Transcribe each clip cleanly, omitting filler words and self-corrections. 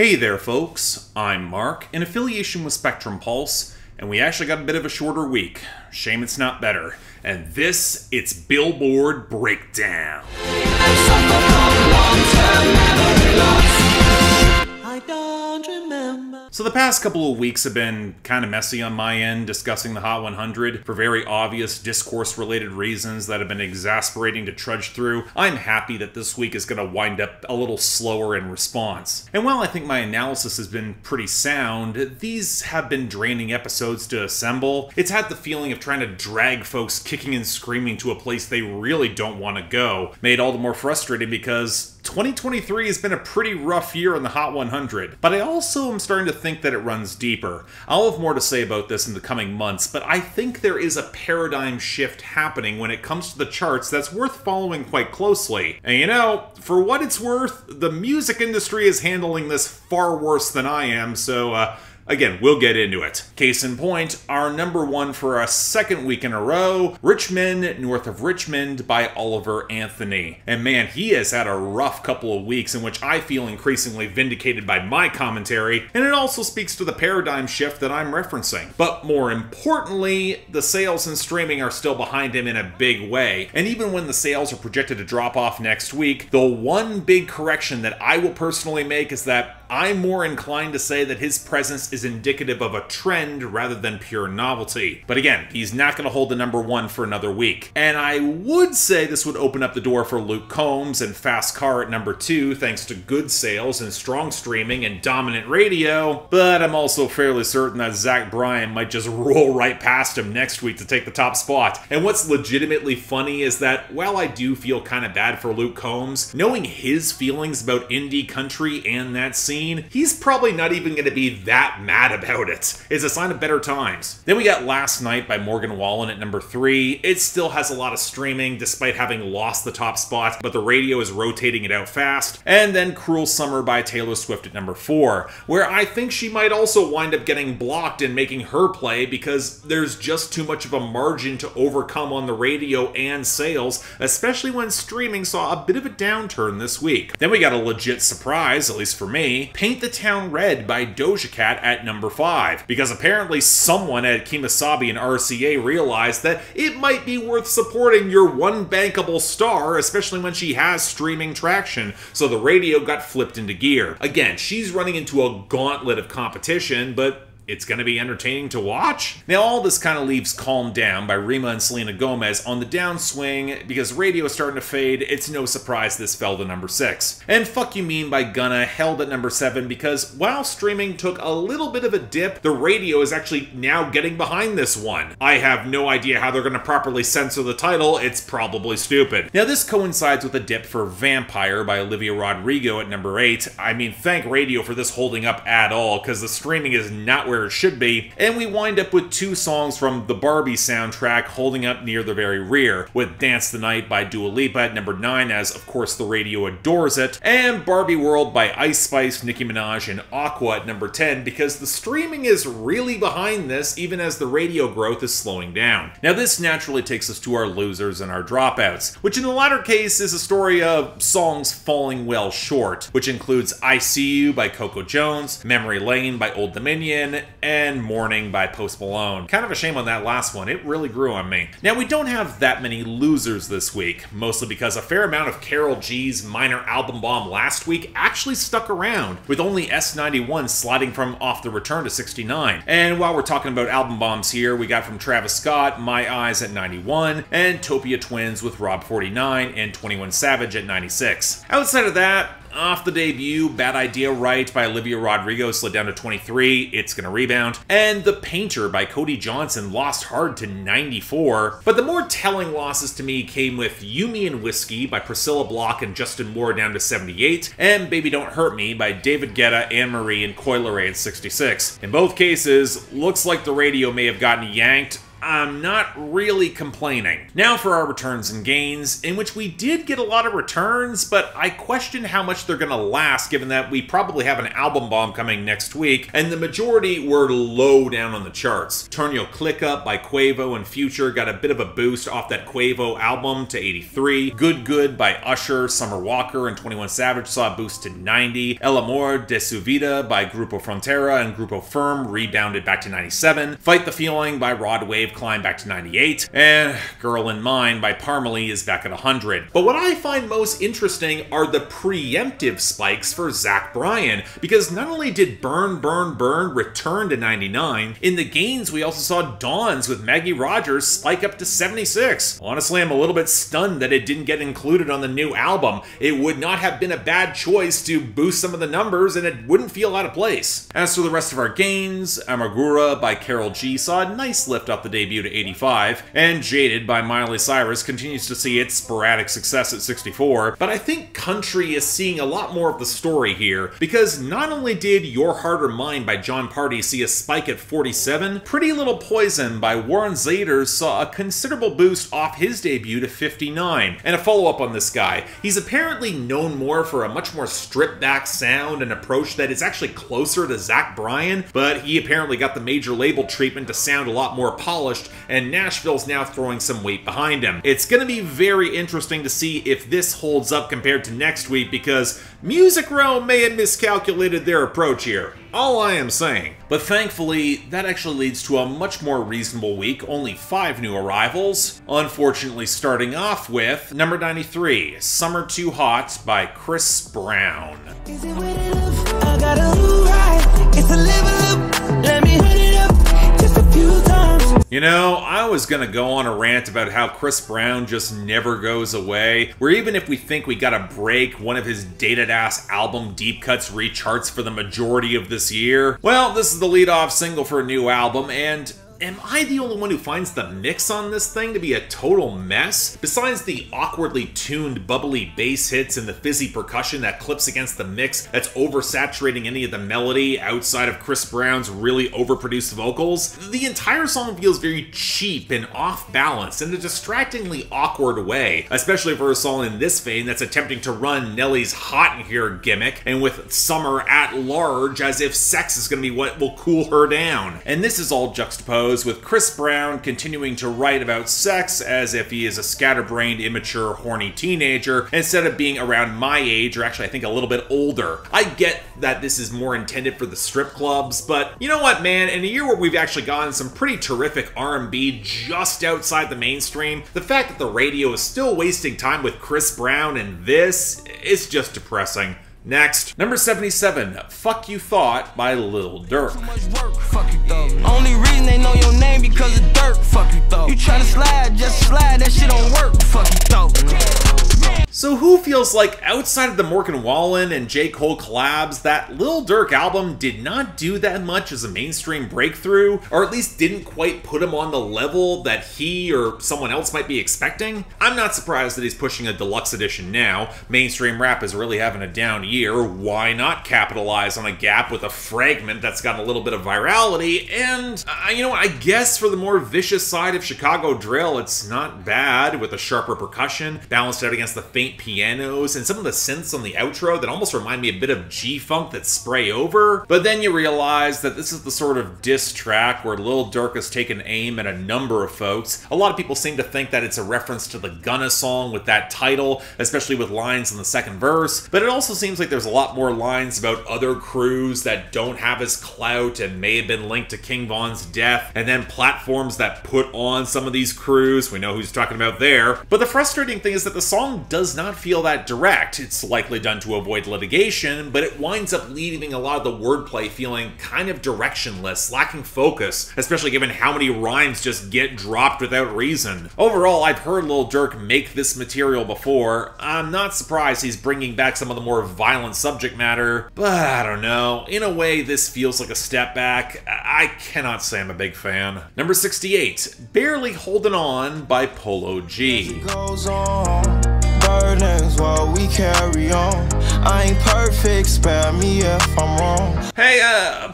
Hey there folks, I'm Mark, in affiliation with Spectrum Pulse, and we actually got a bit of a shorter week. Shame it's not better. And this, it's Billboard Breakdown. I don't remember. So the past couple of weeks have been kind of messy on my end, discussing the Hot 100 for very obvious discourse-related reasons that have been exasperating to trudge through. I'm happy that this week is going to wind up a little slower in response. And while I think my analysis has been pretty sound, these have been draining episodes to assemble. It's had the feeling of trying to drag folks kicking and screaming to a place they really don't want to go, made all the more frustrating because 2023 has been a pretty rough year in the Hot 100, but I also am starting to think that it runs deeper. I'll have more to say about this in the coming months, but I think there is a paradigm shift happening when it comes to the charts that's worth following quite closely. And you know, for what it's worth, the music industry is handling this far worse than I am, so again, we'll get into it. Case in point, our number one for a second week in a row, Rich Men, North of Richmond by Oliver Anthony. And man, he has had a rough couple of weeks in which I feel increasingly vindicated by my commentary, and it also speaks to the paradigm shift that I'm referencing. But more importantly, the sales and streaming are still behind him in a big way. And even when the sales are projected to drop off next week, the one big correction that I will personally make is that I'm more inclined to say that his presence is indicative of a trend rather than pure novelty. But again, he's not going to hold the number one for another week. And I would say this would open up the door for Luke Combs and Fast Car at number two, thanks to good sales and strong streaming and dominant radio, but I'm also fairly certain that Zach Bryan might just roll right past him next week to take the top spot. And what's legitimately funny is that while I do feel kind of bad for Luke Combs, knowing his feelings about indie country and that scene, he's probably not even going to be that mad about it. It's a sign of better times. Then we got Last Night by Morgan Wallen at number three. It still has a lot of streaming despite having lost the top spot, but the radio is rotating it out fast. And then Cruel Summer by Taylor Swift at number four, where I think she might also wind up getting blocked and making her play because there's just too much of a margin to overcome on the radio and sales, especially when streaming saw a bit of a downturn this week. Then we got a legit surprise, at least for me, Paint the Town Red by Doja Cat at number 5, because apparently someone at Kemosabe and RCA realized that it might be worth supporting your one bankable star, especially when she has streaming traction, so the radio got flipped into gear. Again, she's running into a gauntlet of competition, but it's going to be entertaining to watch. Now all this kind of leaves Calm Down by Rima and Selena Gomez on the downswing because radio is starting to fade. It's no surprise this fell to number 6. And Fuck You Mean by Gunna held at number 7 because while streaming took a little bit of a dip, the radio is actually now getting behind this one. I have no idea how they're going to properly censor the title. It's probably stupid. Now this coincides with a dip for Vampire by Olivia Rodrigo at number 8. I mean, thank radio for this holding up at all because the streaming is not where it should be, and we wind up with two songs from the Barbie soundtrack holding up near the very rear, with Dance the Night by Dua Lipa at number 9 as, of course, the radio adores it, and Barbie World by Ice Spice, Nicki Minaj, and Aqua at number 10 because the streaming is really behind this even as the radio growth is slowing down. Now this naturally takes us to our losers and our dropouts, which in the latter case is a story of songs falling well short, which includes I See You by Coco Jones, Memory Lane by Old Dominion, and Morning by Post Malone. Kind of a shame on that last one. It really grew on me. Now, we don't have that many losers this week, mostly because a fair amount of Karol G's minor album bomb last week actually stuck around, with only S91 sliding from Off the Return to 69. And while we're talking about album bombs here, we got from Travis Scott, My Eyes at 91, and Topia Twins with Rob 49 and 21 Savage at 96. Outside of that, off the debut, Bad Idea Right by Olivia Rodrigo slid down to 23, it's gonna rebound, and The Painter by Cody Johnson lost hard to 94, but the more telling losses to me came with You, Me, and Whiskey by Priscilla Block and Justin Moore down to 78, and Baby Don't Hurt Me by David Guetta, Anne-Marie, and Coil Ray at 66. In both cases, looks like the radio may have gotten yanked, I'm not really complaining. Now for our returns and gains, in which we did get a lot of returns, but I question how much they're gonna last given that we probably have an album bomb coming next week, and the majority were low down on the charts. Turn Your Click Up by Quavo and Future got a bit of a boost off that Quavo album to 83. Good Good by Usher, Summer Walker, and 21 Savage saw a boost to 90. El Amor de Su Vida by Grupo Frontera and Grupo Firm rebounded back to 97. Fight the Feeling by Rod Wave climbed back to 98. And Girl in Mine by Parmalee is back at 100. But what I find most interesting are the preemptive spikes for Zach Bryan, because not only did Burn, Burn, Burn return to 99, in the gains we also saw Dawn's with Maggie Rogers spike up to 76. Honestly, I'm a little bit stunned that it didn't get included on the new album. It would not have been a bad choice to boost some of the numbers, and it wouldn't feel out of place. As for the rest of our gains, Amargura by Karol G saw a nice lift off the debut to 85, and Jaded by Miley Cyrus continues to see its sporadic success at 64, but I think country is seeing a lot more of the story here, because not only did Your Heart or Mine by John Party see a spike at 47, Pretty Little Poison by Warren Zader saw a considerable boost off his debut to 59, and a follow-up on this guy. He's apparently known more for a much more stripped-back sound and approach that is actually closer to Zach Bryan, but he apparently got the major label treatment to sound a lot more polished, and Nashville's now throwing some weight behind him. It's gonna be very interesting to see if this holds up compared to next week, because Music Row may have miscalculated their approach here. All I am saying. But thankfully, that actually leads to a much more reasonable week, only 5 new arrivals. Unfortunately, starting off with number 93, Summer Too Hot by Chris Brown. Is it with enough? I gotta move right. It's a level up. Let me hit it up just a few times. You know, I was gonna go on a rant about how Chris Brown just never goes away, where even if we think we got a break, one of his dated-ass album deep cuts recharts for the majority of this year. Well, this is the lead-off single for a new album, and am I the only one who finds the mix on this thing to be a total mess? Besides the awkwardly tuned bubbly bass hits and the fizzy percussion that clips against the mix that's oversaturating any of the melody outside of Chris Brown's really overproduced vocals, the entire song feels very cheap and off-balance in a distractingly awkward way, especially for a song in this vein that's attempting to run Nelly's Hot in Here gimmick and with Summer at large as if sex is going to be what will cool her down. And this is all juxtaposed with Chris Brown continuing to write about sex as if he is a scatterbrained, immature, horny teenager instead of being around my age, or actually I think a little bit older. I get that this is more intended for the strip clubs, but you know what, man? In a year where we've actually gotten some pretty terrific R&B just outside the mainstream, the fact that the radio is still wasting time with Chris Brown and this is just depressing. Next, number 77, Fuck You Thought by Lil Durk. Only reason they know your name because of Durk. Fuck you thought. You try to slide, just slide, that shit don't work. Fuck you thought. So who feels like, outside of the Morgan Wallen and J. Cole collabs, that Lil Durk album did not do that much as a mainstream breakthrough, or at least didn't quite put him on the level that he or someone else might be expecting? I'm not surprised that he's pushing a deluxe edition now. Mainstream rap is really having a down year. Why not capitalize on a gap with a fragment that's got a little bit of virality? And, you know, I guess for the more vicious side of Chicago drill, it's not bad, with a sharper percussion, balanced out against the faint pianos and some of the synths on the outro that almost remind me a bit of G-Funk that spray over. But then you realize that this is the sort of diss track where Lil Durk has taken aim at a number of folks. A lot of people seem to think that it's a reference to the Gunna song with that title, especially with lines in the second verse, but it also seems like there's a lot more lines about other crews that don't have his clout and may have been linked to King Von's death, and then platforms that put on some of these crews. We know who's talking about there. But the frustrating thing is that the song does not feel that direct. It's likely done to avoid litigation, but it winds up leaving a lot of the wordplay feeling kind of directionless, lacking focus, especially given how many rhymes just get dropped without reason. Overall, I've heard Lil Durk make this material before. I'm not surprised he's bringing back some of the more violent subject matter, but I don't know. In a way, this feels like a step back. I cannot say I'm a big fan. Number 68, Barely Holding On by Polo G. Hey,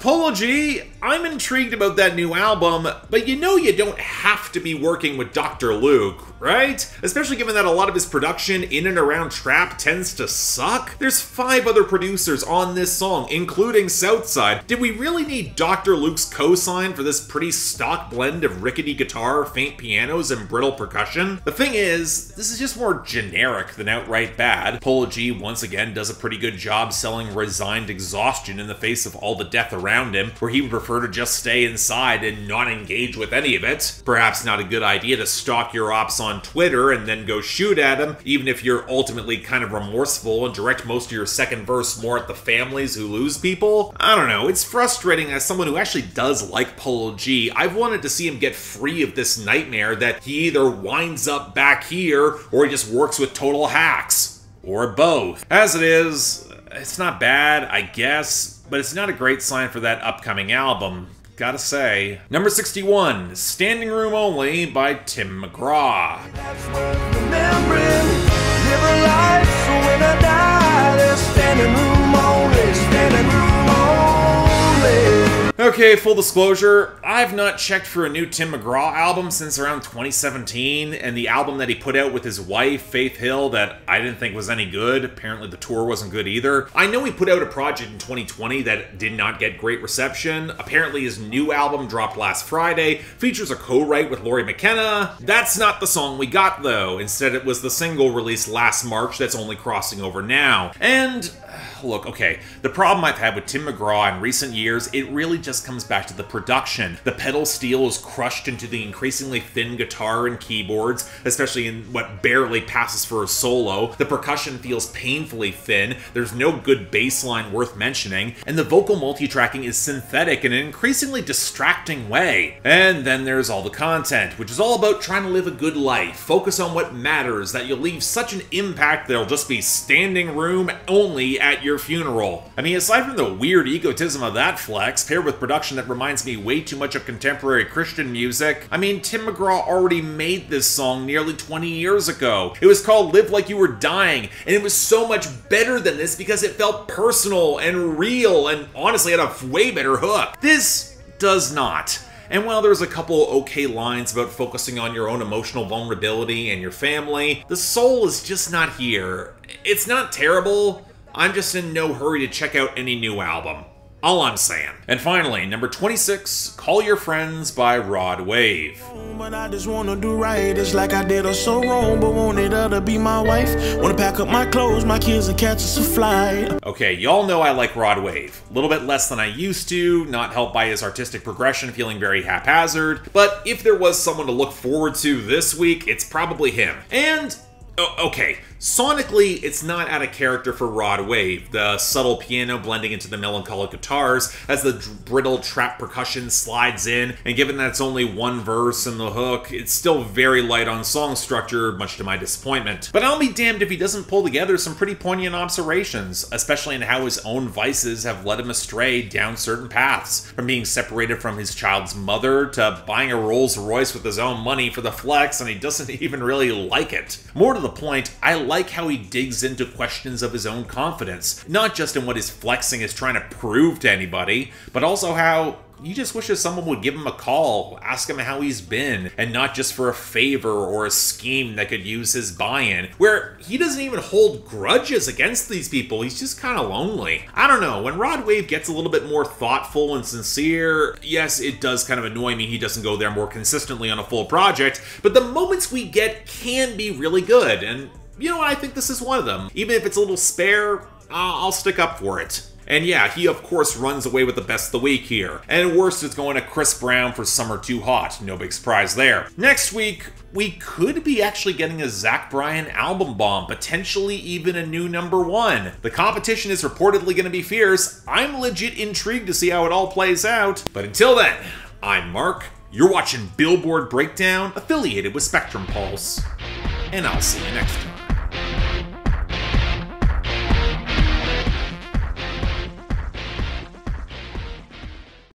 Polo G, I'm intrigued about that new album, but you know you don't have to be working with Dr. Luke, right? Especially given that a lot of his production in and around trap tends to suck. There's 5 other producers on this song, including Southside. Did we really need Dr. Luke's cosign for this pretty stock blend of rickety guitar, faint pianos, and brittle percussion? The thing is, this is just more generic than outright bad. Polo G once again does a pretty good job selling resigned exhaustion in the face of all the death around him, where he would prefer to just stay inside and not engage with any of it. Perhaps not a good idea to stalk your ops on Twitter and then go shoot at him, even if you're ultimately kind of remorseful and direct most of your second verse more at the families who lose people. I don't know, it's frustrating. As someone who actually does like Polo G, I've wanted to see him get free of this nightmare that he either winds up back here or he just works with total hacks. Or both. As it is, it's not bad, I guess, but it's not a great sign for that upcoming album, gotta say. Number 61, Standing Room Only by Tim McGraw. That's worth remembering. Live a life so when I die, there's standing room only, standing room only. Okay, full disclosure, I've not checked for a new Tim McGraw album since around 2017, and the album that he put out with his wife, Faith Hill, that I didn't think was any good. Apparently the tour wasn't good either. I know he put out a project in 2020 that did not get great reception. Apparently his new album dropped last Friday, features a co-write with Laurie McKenna. That's not the song we got though. Instead it was the single released last March that's only crossing over now. And look, okay, the problem I've had with Tim McGraw in recent years, it really just comes back to the production. The pedal steel is crushed into the increasingly thin guitar and keyboards, especially in what barely passes for a solo. The percussion feels painfully thin, there's no good bass line worth mentioning, and the vocal multitracking is synthetic in an increasingly distracting way. And then there's all the content, which is all about trying to live a good life, focus on what matters, that you'll leave such an impact there'll just be standing room only at your funeral. I mean, aside from the weird egotism of that flex, paired with production that reminds me way too much of contemporary Christian music, I mean, Tim McGraw already made this song nearly 20 years ago. It was called Live Like You Were Dying, and it was so much better than this because it felt personal and real and honestly had a way better hook. This does not. And while there's a couple okay lines about focusing on your own emotional vulnerability and your family, the soul is just not here. It's not terrible, I'm just in no hurry to check out any new album. All I'm saying. And finally, number 26, Call Your Friends by Rod Wave. But I just wanna do right. It's like I did her so wrong, but wanted her to be my wife. Wanna pack up my clothes, my kids, and catch us a flight. Okay, y'all know I like Rod Wave. A little bit less than I used to, not helped by his artistic progression feeling very haphazard. But if there was someone to look forward to this week, it's probably him. And okay, sonically, it's not out of character for Rod Wave, the subtle piano blending into the melancholic guitars as the brittle trap percussion slides in, and given that it's only one verse and the hook, it's still very light on song structure, much to my disappointment. But I'll be damned if he doesn't pull together some pretty poignant observations, especially in how his own vices have led him astray down certain paths, from being separated from his child's mother to buying a Rolls Royce with his own money for the flex, and he doesn't even really like it. More to the point, I like how he digs into questions of his own confidence, not just in what his flexing is trying to prove to anybody, but also how he just wishes someone would give him a call, ask him how he's been, and not just for a favor or a scheme that could use his buy-in, where he doesn't even hold grudges against these people, he's just kind of lonely. I don't know, when Rod Wave gets a little bit more thoughtful and sincere, yes, it does kind of annoy me he doesn't go there more consistently on a full project, but the moments we get can be really good, and you know what, I think this is one of them. Even if it's a little spare, I'll stick up for it. And yeah, he of course runs away with the best of the week here. And worst is going to Chris Brown for Summer Too Hot, no big surprise there. Next week, we could be actually getting a Zach Bryan album bomb, potentially even a new #1. The competition is reportedly going to be fierce. I'm legit intrigued to see how it all plays out. But until then, I'm Mark, you're watching Billboard Breakdown, affiliated with Spectrum Pulse, and I'll see you next time.